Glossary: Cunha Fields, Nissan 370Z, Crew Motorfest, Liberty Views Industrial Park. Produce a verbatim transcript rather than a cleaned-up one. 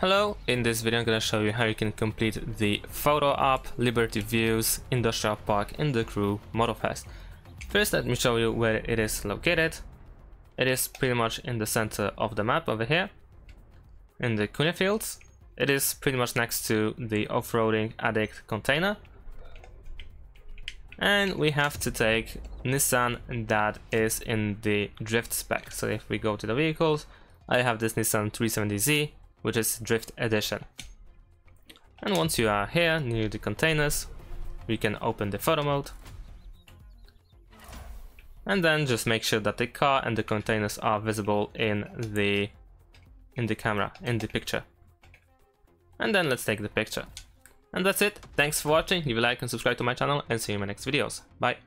Hello, in this video I'm gonna show you how you can complete the photo op Liberty Views Industrial Park in the Crew Motorfest. First let me show you where it is located. It is pretty much in the center of the map over here, in the Cunha Fields. It is pretty much next to the off-roading addict container. And we have to take Nissan that is in the drift spec. So if we go to the vehicles, I have this Nissan three seventy Z. Which is Drift Edition. And once you are here near the containers, we can open the photo mode. And then just make sure that the car and the containers are visible in the in the camera, in the picture. And then let's take the picture. And that's it. Thanks for watching. Leave a like and subscribe to my channel, and see you in my next videos. Bye.